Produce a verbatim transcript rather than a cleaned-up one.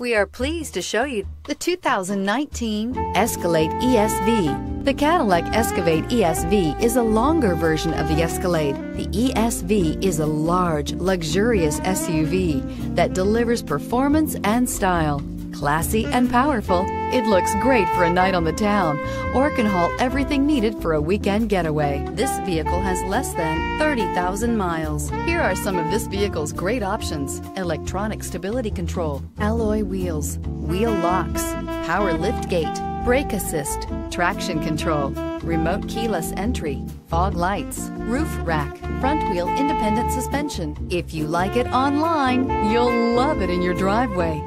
We are pleased to show you the two thousand nineteen Escalade E S V. The Cadillac Escalade E S V is a longer version of the Escalade. The E S V is a large, luxurious S U V that delivers performance and style. Classy and powerful, it looks great for a night on the town or can haul everything needed for a weekend getaway. This vehicle has less than thirty thousand miles. Here are some of this vehicle's great options: electronic stability control, alloy wheels, wheel locks, power liftgate, brake assist, traction control, remote keyless entry, fog lights, roof rack, front wheel independent suspension. If you like it online, you'll love it in your driveway.